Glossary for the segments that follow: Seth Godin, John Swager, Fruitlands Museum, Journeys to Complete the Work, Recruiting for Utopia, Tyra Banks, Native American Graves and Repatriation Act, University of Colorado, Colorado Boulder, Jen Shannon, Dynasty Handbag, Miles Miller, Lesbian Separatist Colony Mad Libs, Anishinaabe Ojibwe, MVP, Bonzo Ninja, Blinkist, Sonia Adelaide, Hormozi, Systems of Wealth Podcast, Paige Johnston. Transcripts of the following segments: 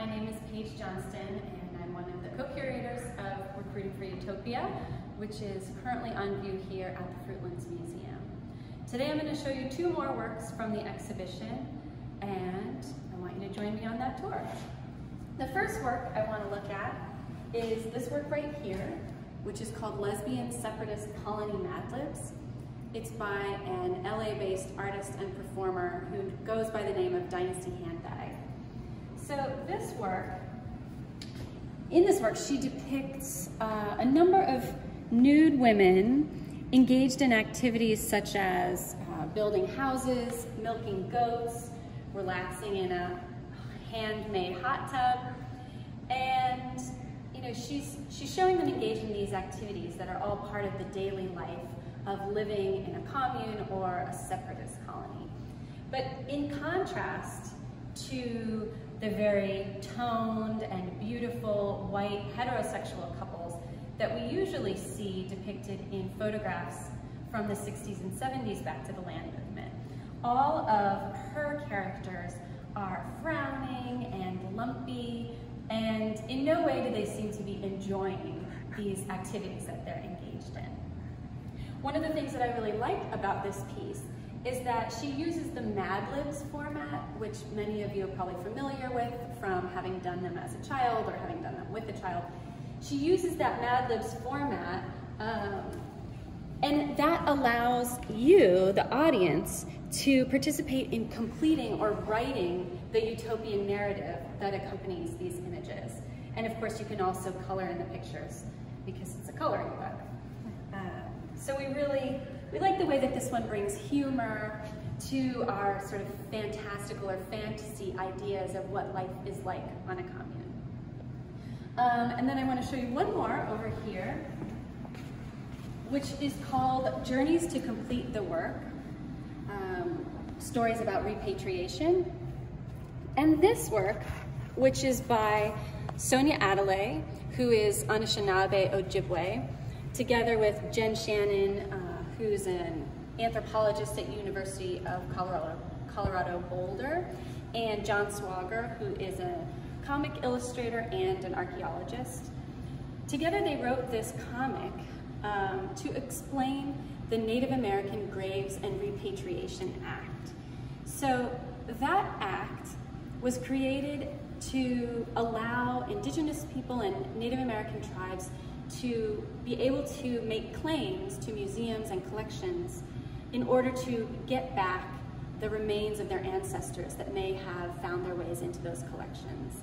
My name is Paige Johnston, and I'm one of the co-curators of Recruiting for Utopia, which is currently on view here at the Fruitlands Museum. Today I'm going to show you two more works from the exhibition, and I want you to join me on that tour. The first work I want to look at is this work right here, which is called Lesbian Separatist Colony Mad Libs. It's by an LA-based artist and performer who goes by the name of Dynasty Handbag. So this work, in this work, she depicts a number of nude women engaged in activities such as building houses, milking goats, relaxing in a handmade hot tub, and you know, she's showing them engaged in these activities that are all part of the daily life of living in a commune or a separatist colony. But in contrast to the very toned and beautiful white heterosexual couples that we usually see depicted in photographs from the 60s and 70s back to the land movement. All of her characters are frowning and lumpy, and in no way do they seem to be enjoying these activities that they're engaged in. One of the things that I really like about this piece is that she uses the Mad Libs format, which many of you are probably familiar with from having done them as a child or having done them with a child. She uses that Mad Libs format, and that allows you, the audience, to participate in completing or writing the utopian narrative that accompanies these images. And of course, you can also color in the pictures because it's a coloring book. So we like the way that this one brings humor to our sort of fantastical or fantasy ideas of what life is like on a commune. And then I want to show you one more over here, which is called Journeys to Complete the Work, Stories About Repatriation. And this work, which is by Sonia Adelaide, who is Anishinaabe Ojibwe, together with Jen Shannon, who's an anthropologist at University of Colorado Boulder, and John Swager, who is a comic illustrator and an archaeologist. Together they wrote this comic to explain the Native American Graves and Repatriation Act. So that act was created to allow Indigenous people and Native American tribes to be able to make claims to museums and collections in order to get back the remains of their ancestors that may have found their ways into those collections.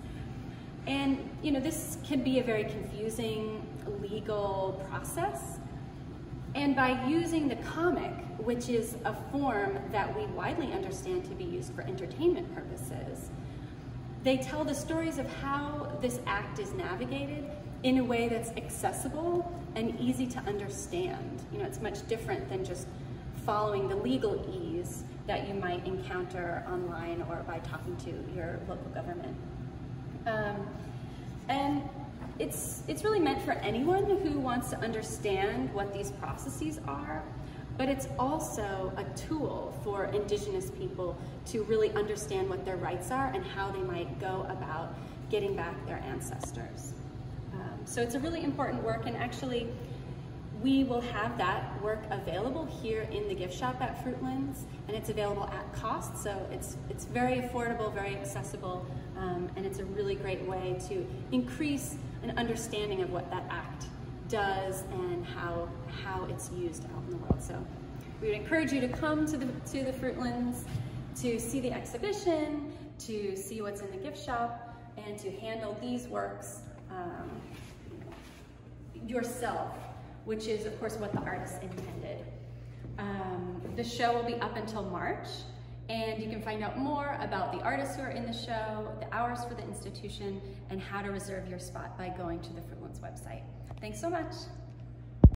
And you know, this can be a very confusing legal process. And by using the comic, which is a form that we widely understand to be used for entertainment purposes, they tell the stories of how this act is navigated in a way that's accessible and easy to understand. You know, it's much different than just following the legal ease that you might encounter online or by talking to your local government. And it's really meant for anyone who wants to understand what these processes are, but it's also a tool for Indigenous people to really understand what their rights are and how they might go about getting back their ancestors. So it's a really important work, and actually we will have that work available here in the gift shop at Fruitlands, and it's available at cost, so it's very affordable, very accessible, and it's a really great way to increase an understanding of what that act does and how it's used out in the world. So we would encourage you to come to the Fruitlands to see the exhibition, to see what's in the gift shop, and to handle these works yourself, which is of course what the artist intended. The show will be up until March, and you can find out more about the artists who are in the show, the hours for the institution, and how to reserve your spot by going to the Fruitlands website. Thanks so much.